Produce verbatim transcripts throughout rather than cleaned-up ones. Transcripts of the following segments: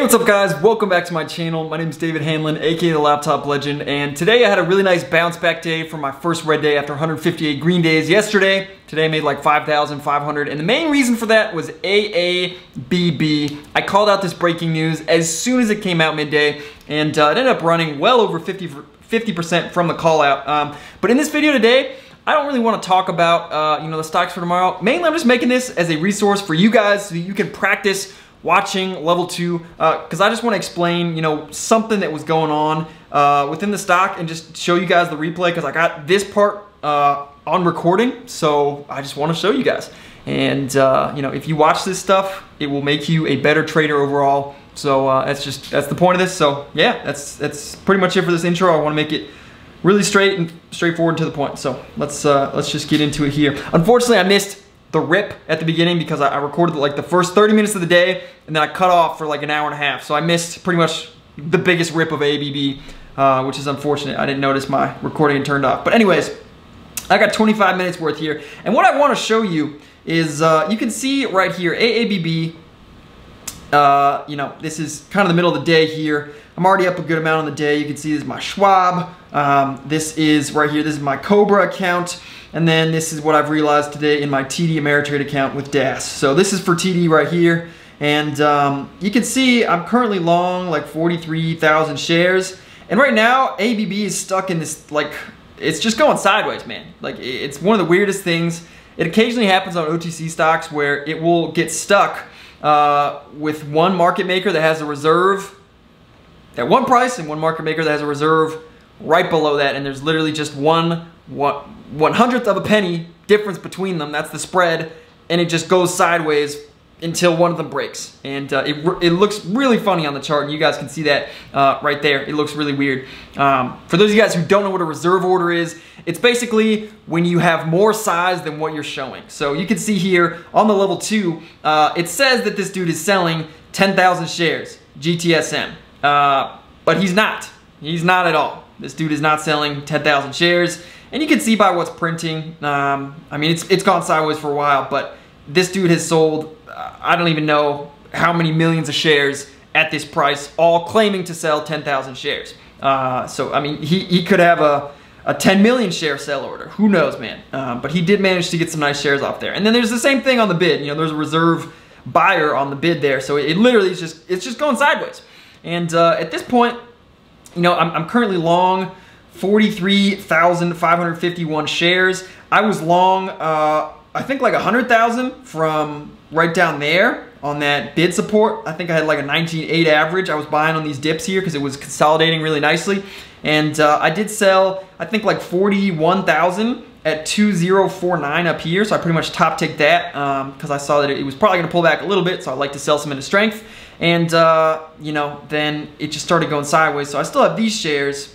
Hey, what's up guys? Welcome back to my channel. My name is David Hanlon, aka The Laptop Legend, and today I had a really nice bounce back day from my first red day after one hundred fifty-eight green days yesterday. Today I made like five thousand five hundred, and the main reason for that was A A B B. I called out this breaking news as soon as it came out midday, and uh, it ended up running well over fifty percent from the call out. Um, but in this video today, I don't really want to talk about uh, you know, the stocks for tomorrow. Mainly I'm just making this as a resource for you guys so that you can practice watching level two, because uh, I just want to explain, you know, something that was going on uh, within the stock and just show you guys the replay, because I got this part uh, on recording, so I just want to show you guys. And uh, you know, if you watch this stuff, it will make you a better trader overall. So uh, that's just that's the point of this. So yeah, that's that's pretty much it for this intro. I want to make it really straight and straightforward and to the point. So let's uh, let's just get into it here. Unfortunately, I missed the rip at the beginning because I recorded like the first thirty minutes of the day and then I cut off for like an hour and a half. So I missed pretty much the biggest rip of A A B B, uh, which is unfortunate. I didn't notice my recording had turned off. But anyways, I got twenty-five minutes worth here. And what I wanna show you is, uh, you can see right here, A A B B, uh, you know, this is kind of the middle of the day here. I'm already up a good amount on the day. You can see this is my Schwab. Um, this is right here, this is my Cobra account. And then this is what I've realized today in my T D Ameritrade account with D A S. So this is for T D right here. And um, you can see I'm currently long like forty-three thousand shares. And right now, A B B is stuck in this, like, it's just going sideways, man. Like, it's one of the weirdest things. It occasionally happens on O T C stocks where it will get stuck uh, with one market maker that has a reserve at one price and one market maker that has a reserve right below that. And there's literally just one, what, one hundredth of a penny difference between them. That's the spread, and it just goes sideways until one of them breaks. And uh, it, it looks really funny on the chart, and you guys can see that uh, right there. It looks really weird. Um, for those of you guys who don't know what a reserve order is, it's basically when you have more size than what you're showing. So you can see here on the level two, uh, it says that this dude is selling ten thousand shares, G T S M, uh, but he's not. He's not at all. This dude is not selling ten thousand shares. And you can see by what's printing, um, I mean, it's it's gone sideways for a while, but this dude has sold, uh, I don't even know how many millions of shares at this price, all claiming to sell ten thousand shares. Uh, so, I mean, he, he could have a, a ten million share sell order. Who knows, man? Uh, but he did manage to get some nice shares off there. And then there's the same thing on the bid. You know, there's a reserve buyer on the bid there. So it, it literally is just, it's just going sideways. And uh, at this point, you know, I'm, I'm currently long forty-three thousand five hundred fifty-one shares. I was long, uh, I think like one hundred thousand from right down there on that bid support. I think I had like a nineteen eight average. I was buying on these dips here because it was consolidating really nicely. And uh, I did sell, I think like forty-one thousand at two thousand forty-nine up here. So I pretty much top ticked that because um, I saw that it was probably gonna pull back a little bit. So I'd like to sell some into strength. And uh, you know, then it just started going sideways. So I still have these shares.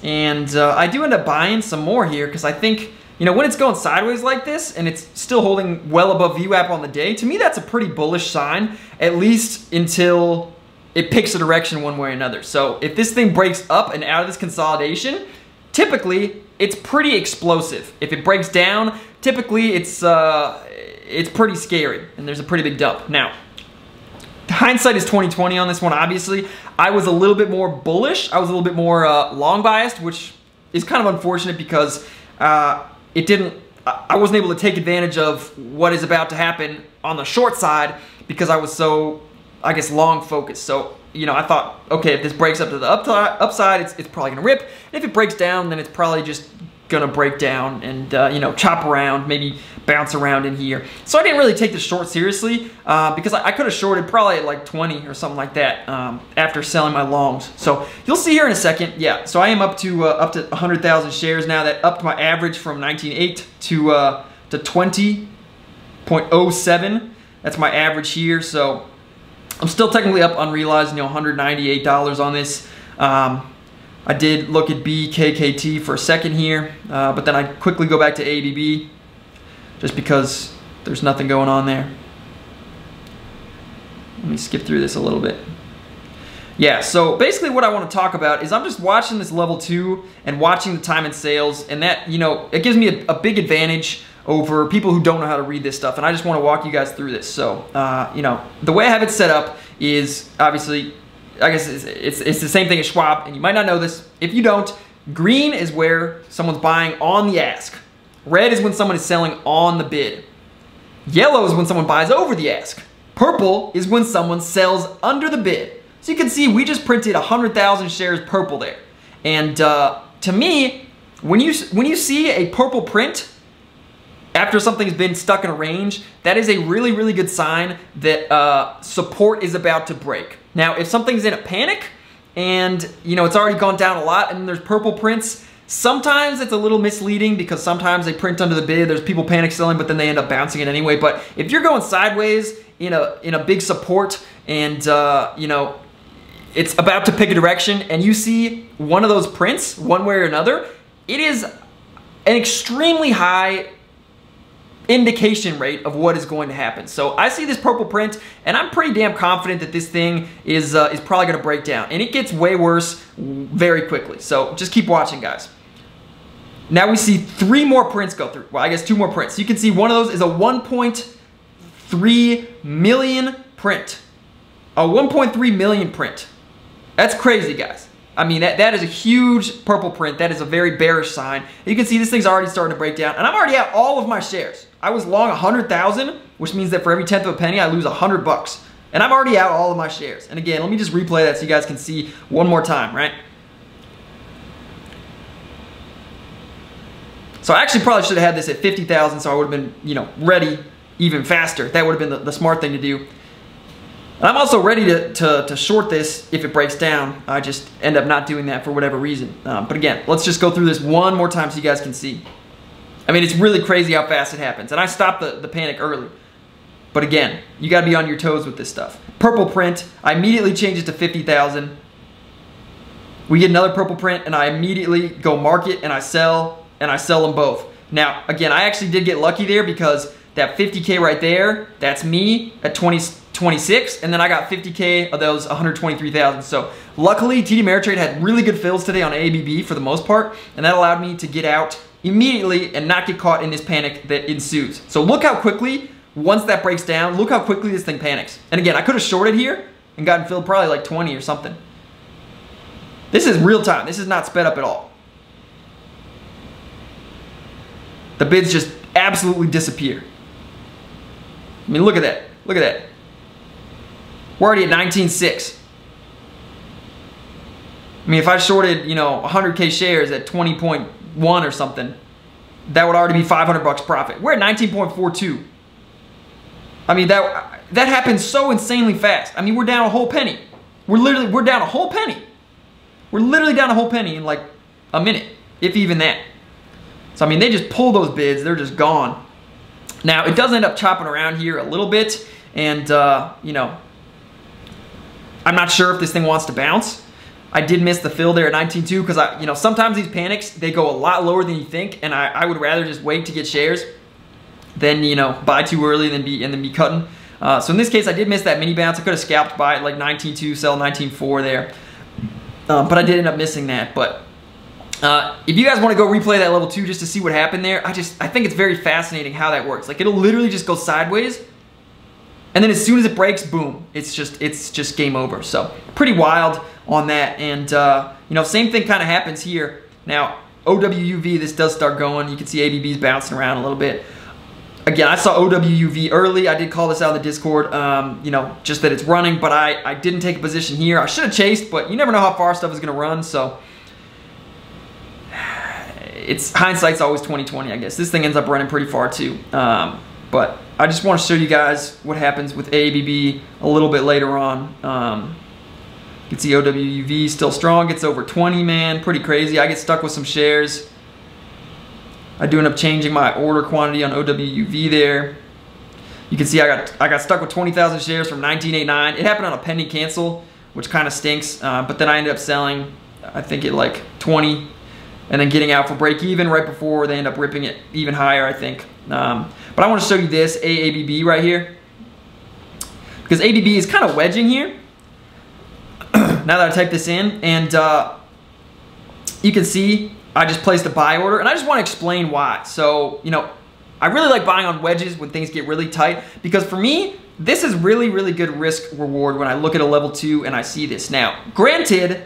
And uh, I do end up buying some more here because I think, you know, when it's going sideways like this and it's still holding well above V WAP on the day, to me that's a pretty bullish sign, at least until it picks a direction one way or another. So if this thing breaks up and out of this consolidation, typically it's pretty explosive. If it breaks down, typically it's, uh, it's pretty scary and there's a pretty big dump. Now, hindsight is twenty twenty on this one, obviously. I was a little bit more bullish. I was a little bit more uh, long biased, which is kind of unfortunate because uh, it didn't, I wasn't able to take advantage of what is about to happen on the short side because I was so, I guess, long focused. So, you know, I thought, okay, if this breaks up to the upside, it's, it's probably gonna rip. And if it breaks down, then it's probably just gonna break down and uh, you know, chop around, maybe bounce around in here. So I didn't really take the short seriously uh, because I, I could have shorted probably at like twenty or something like that um, after selling my longs. So you'll see here in a second. Yeah, so I am up to uh, up to one hundred thousand shares now. That upped my average from nineteen eight to uh, to twenty point oh seven. That's my average here. So I'm still technically up unrealized, you know, one hundred ninety-eight dollars on this. Um, I did look at B K K T for a second here, uh, but then I quickly go back to A B B just because there's nothing going on there. Let me skip through this a little bit. Yeah, so basically what I want to talk about is I'm just watching this level two and watching the time and sales, and that, you know, it gives me a, a big advantage over people who don't know how to read this stuff, and I just want to walk you guys through this. So, uh, you know, the way I have it set up is obviously, I guess it's, it's, it's the same thing as Schwab, and you might not know this. If you don't, green is where someone's buying on the ask. Red is when someone is selling on the bid. Yellow is when someone buys over the ask. Purple is when someone sells under the bid. So you can see we just printed one hundred thousand shares purple there. And uh, to me, when you, when you see a purple print after something's been stuck in a range, that is a really, really good sign that uh, support is about to break. Now, if something's in a panic and you know it's already gone down a lot and there's purple prints, sometimes it's a little misleading because sometimes they print under the bid, there's people panic selling, but then they end up bouncing it anyway. But if you're going sideways in a, in a big support and uh, you know it's about to pick a direction and you see one of those prints one way or another, it is an extremely high indication rate of what is going to happen. So I see this purple print and I'm pretty damn confident that this thing is, uh, is probably gonna break down, and it gets way worse very quickly. So just keep watching, guys. Now we see three more prints go through. Well, I guess two more prints. You can see one of those is a one point three million print. A one point three million print. That's crazy, guys. I mean, that, that is a huge purple print. That is a very bearish sign. You can see this thing's already starting to break down, and I'm already out all of my shares. I was long one hundred thousand, which means that for every tenth of a penny, I lose one hundred bucks. And I'm already out all of my shares. And again, let me just replay that so you guys can see one more time, right? So I actually probably should have had this at fifty thousand, so I would have been, you know, ready even faster. That would have been the, the smart thing to do. And I'm also ready to, to, to short this if it breaks down. I just end up not doing that for whatever reason. Um, but again, let's just go through this one more time so you guys can see. I mean, it's really crazy how fast it happens. And I stopped the, the panic early. But again, you gotta be on your toes with this stuff. Purple print, I immediately change it to fifty thousand. We get another purple print and I immediately go market and I sell, and I sell them both. Now, again, I actually did get lucky there because that fifty K right there, that's me at twenty, twenty-six, and then I got fifty K of those one hundred twenty-three thousand. So luckily, T D Ameritrade had really good fills today on A A B B for the most part, and that allowed me to get out immediately and not get caught in this panic that ensues. So look how quickly, once that breaks down, look how quickly this thing panics. And again, I could have shorted here and gotten filled probably like twenty or something. This is real time. This is not sped up at all. The bids just absolutely disappear. I mean, look at that. Look at that. We're already at nineteen point six. I mean, if I shorted, you know, one hundred K shares at twenty point one or something, that would already be five hundred bucks profit. We're at nineteen point four two. I mean, that that happens so insanely fast. I mean, we're down a whole penny. We're literally, we're down a whole penny. We're literally down a whole penny in like a minute, if even that. So, I mean, they just pull those bids. They're just gone. Now, it does end up chopping around here a little bit, and, uh, you know, I'm not sure if this thing wants to bounce. I did miss the fill there at nineteen point two because I, you know, sometimes these panics, they go a lot lower than you think, and I, I would rather just wait to get shares than, you know, buy too early than be, and then be cutting. Uh, so in this case, I did miss that mini bounce. I could have scalped by it like nineteen point two, sell nineteen point four there, um, but I did end up missing that. But uh, if you guys want to go replay that level two just to see what happened there, I just, I think it's very fascinating how that works. Like, it'll literally just go sideways. And then as soon as it breaks, boom, it's just it's just game over. So pretty wild on that. And, uh, you know, same thing kind of happens here. Now, O W U V, this does start going. You can see A B B's bouncing around a little bit. Again, I saw O W U V early. I did call this out in the Discord, um, you know, just that it's running. But I, I didn't take a position here. I should have chased, but you never know how far stuff is going to run. So it's hindsight's always twenty twenty, I guess. This thing ends up running pretty far too. Um, but I just want to show you guys what happens with A A B B a little bit later on. Um, you can see O W U V still strong, gets over twenty, man, pretty crazy. I get stuck with some shares. I do end up changing my order quantity on O W U V there. You can see I got I got stuck with twenty thousand shares from nineteen eighty-nine. It happened on a penny cancel, which kind of stinks, uh, but then I ended up selling, I think, at like twenty, and then getting out for break even right before they end up ripping it even higher, I think. Um, but I want to show you this A A B B right here, because A B B is kind of wedging here. Now that I type this in, and uh, you can see I just placed a buy order, and I just want to explain why. So, you know, I really like buying on wedges when things get really tight, because for me, This is really, really good risk reward when I look at a level two and I see this. Now, granted,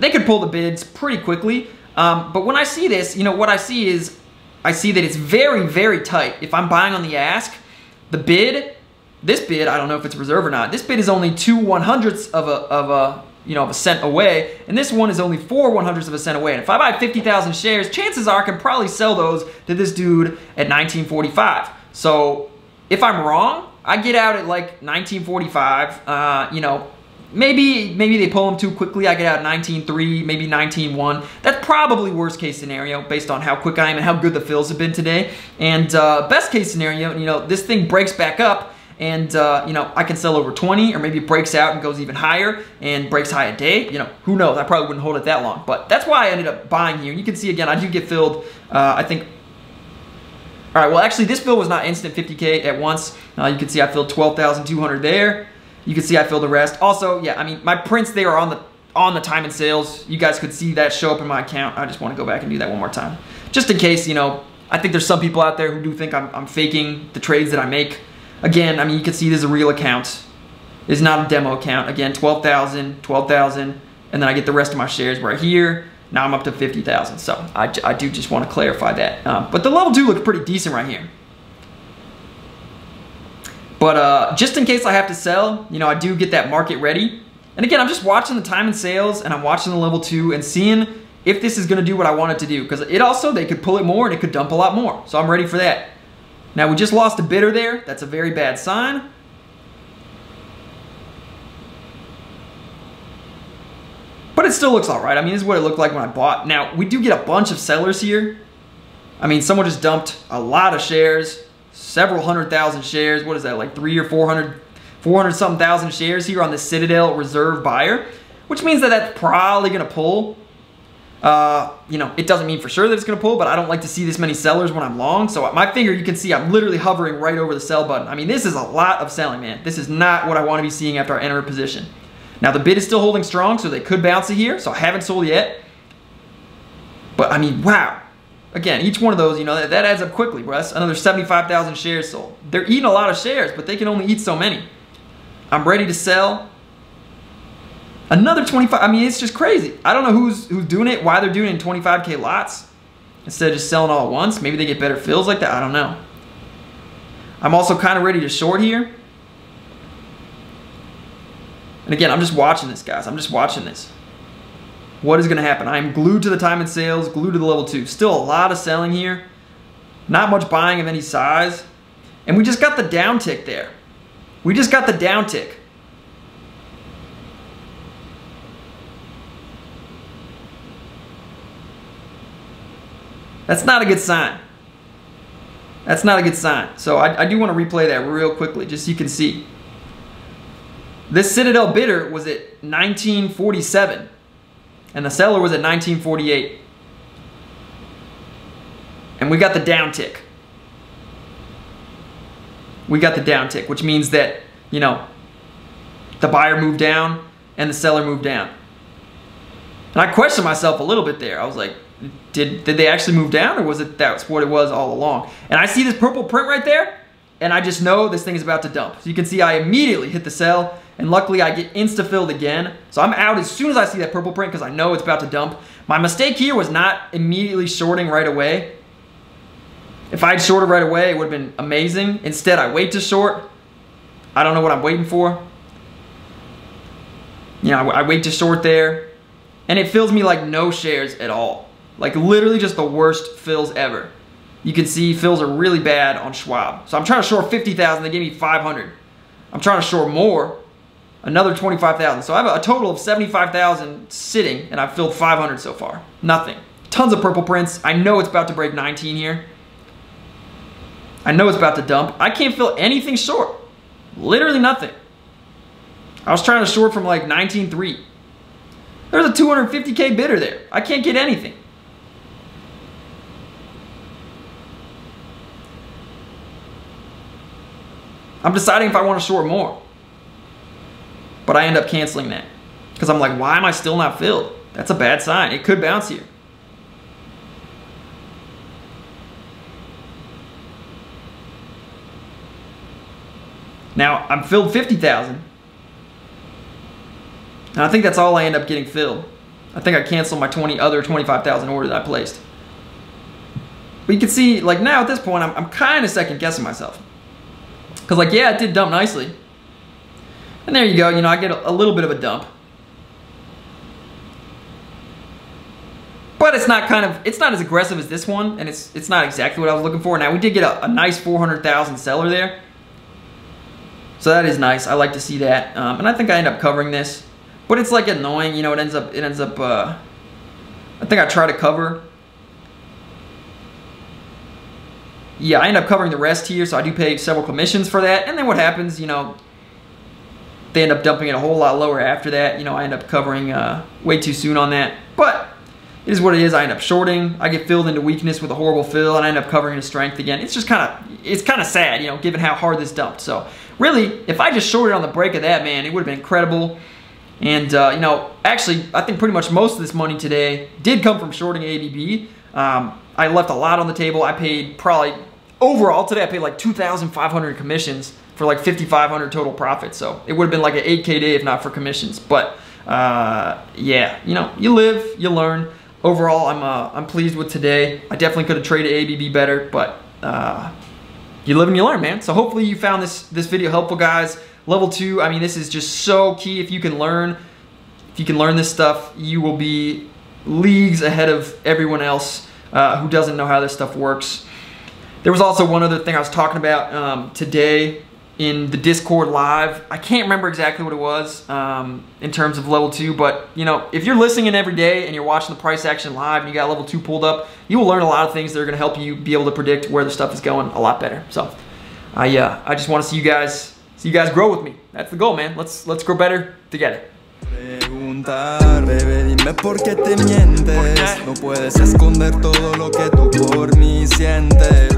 they could pull the bids pretty quickly, um, but when I see this, you know, what I see is, I see that it's very, very tight. If I'm buying on the ask, the bid, this bid, I don't know if it's reserve or not, this bid is only two one hundredths of a, of a, you know, of a cent away, and this one is only four one hundredths of a cent away. And if I buy fifty thousand shares, chances are I can probably sell those to this dude at nineteen forty-five. So if I'm wrong, I get out at like nineteen forty-five, uh, you know, maybe maybe they pull them too quickly, I get out at nineteen three, maybe nineteen one. That's probably worst case scenario based on how quick I am and how good the fills have been today. And uh, best case scenario, you know, this thing breaks back up and, uh, you know, I can sell over twenty, or maybe it breaks out and goes even higher and breaks high a day. You know, who knows? I probably wouldn't hold it that long, but that's why I ended up buying here. And you can see again, I do get filled, uh, I think, all right, well, actually, this fill was not instant fifty K at once. Uh, you can see I filled twelve thousand two hundred there. You can see I filled the rest. Also, yeah, I mean, my prints, they are on the on the time and sales. You guys could see that show up in my account. I just want to go back and do that one more time. Just in case, you know, I think there's some people out there who do think I'm, I'm faking the trades that I make. Again, I mean, you can see this is a real account. It's not a demo account. Again, twelve thousand, twelve thousand, and then I get the rest of my shares right here. Now I'm up to fifty thousand, so I, I do just want to clarify that. Um, but the level two looks pretty decent right here. But uh, just in case I have to sell, you know, I do get that market ready. And again, I'm just watching the time and sales, and I'm watching the level two and seeing if this is going to do what I want it to do. Because it also, they could pull it more and it could dump a lot more. So I'm ready for that. Now we just lost a bidder there. That's a very bad sign. But it still looks all right. I mean, this is what it looked like when I bought. Now, we do get a bunch of sellers here. I mean, someone just dumped a lot of shares, several hundred thousand shares. What is that, like three or four hundred, four hundred something thousand shares here on the Citadel Reserve buyer, which means that that's probably going to pull. Uh, you know, it doesn't mean for sure that it's going to pull, but I don't like to see this many sellers when I'm long. So at my finger, you can see I'm literally hovering right over the sell button. I mean, this is a lot of selling, man. This is not what I want to be seeing after I enter a position. Now the bid is still holding strong, so they could bounce it here, so I haven't sold yet. But I mean, wow. Again, each one of those, you know, that, that adds up quickly, bro. That's another seventy-five thousand shares sold. They're eating a lot of shares, but they can only eat so many. I'm ready to sell. Another twenty-five, I mean, it's just crazy. I don't know who's, who's doing it, why they're doing it in twenty-five K lots instead of just selling all at once. Maybe they get better fills like that, I don't know. I'm also kind of ready to short here. And again, I'm just watching this, guys. I'm just watching this. What is going to happen? I am glued to the time and sales, glued to the level two. Still a lot of selling here. Not much buying of any size. And we just got the down tick there. We just got the down tick. That's not a good sign. That's not a good sign. So I, I do want to replay that real quickly, just so you can see. This Citadel bidder was at nineteen forty-seven, and the seller was at nineteen forty-eight. And we got the down tick. We got the down tick, which means that, you know, the buyer moved down and the seller moved down. And I questioned myself a little bit there. I was like, did, did they actually move down, or was it that's what it was all along? And I see this purple print right there, and I just know this thing is about to dump. So you can see I immediately hit the sell, and luckily I get insta-filled again. So I'm out as soon as I see that purple print because I know it's about to dump. My mistake here was not immediately shorting right away. If I had shorted right away, it would have been amazing. Instead, I wait to short. I don't know what I'm waiting for. You know, I, I wait to short there, and it fills me like no shares at all. Like literally just the worst fills ever. You can see fills are really bad on Schwab. So I'm trying to short fifty thousand, they gave me five hundred. I'm trying to short more, another twenty-five thousand. So I have a total of seventy-five thousand sitting, and I've filled five hundred so far. Nothing. Tons of purple prints. I know it's about to break nineteen here. I know it's about to dump. I can't fill anything short. Literally nothing. I was trying to short from like nineteen three. There's a two hundred fifty K bidder there. I can't get anything. I'm deciding if I want to short more. But I end up canceling that. Because I'm like, why am I still not filled? That's a bad sign. It could bounce here. Now, I'm filled fifty thousand. And I think that's all I end up getting filled. I think I canceled my twenty other twenty-five thousand order that I placed. But you can see, like now at this point, I'm, I'm kind of second guessing myself. Because like, yeah, it did dump nicely. And there you go, you know, I get a, a little bit of a dump. But it's not kind of, it's not as aggressive as this one, and it's it's not exactly what I was looking for. Now, we did get a, a nice four hundred thousand seller there. So that is nice. I like to see that. Um, and I think I end up covering this. But it's like annoying, you know, it ends up, it ends up, uh, I think I try to cover. Yeah, I end up covering the rest here, so I do pay several commissions for that. And then what happens, you know, they end up dumping it a whole lot lower after that. You know, I end up covering uh, way too soon on that. But it is what it is. I end up shorting. I get filled into weakness with a horrible fill, and I end up covering into strength again. It's just kind of, it's kind of sad, you know, given how hard this dumped. So really, if I just shorted on the break of that, man, it would have been incredible. And, uh, you know, actually, I think pretty much most of this money today did come from shorting A B B. Um, I left a lot on the table. I paid probably, overall today, I paid like two thousand five hundred commissions for like fifty-five hundred total profit. So it would have been like an eight K day if not for commissions. But, uh, yeah, you know, you live, you learn. Overall, I'm, uh, I'm pleased with today. I definitely could have traded A B B better, but uh, you live and you learn, man. So hopefully you found this, this video helpful, guys. Level two, I mean, this is just so key. If you can learn, if you can learn this stuff, you will be leagues ahead of everyone else uh, who doesn't know how this stuff works. There was also one other thing I was talking about um, today in the Discord live. I can't remember exactly what it was um, in terms of level two, but you know, if you're listening every day and you're watching the price action live and you got level two pulled up, you will learn a lot of things that are going to help you be able to predict where the stuff is going a lot better. So, I uh, I just want to see you guys. So you guys grow with me. That's the goal, man. Let's let's grow better together. Preguntar, bebé, dime por qué te mientes. No puedes esconder todo lo que tú por mí sientes.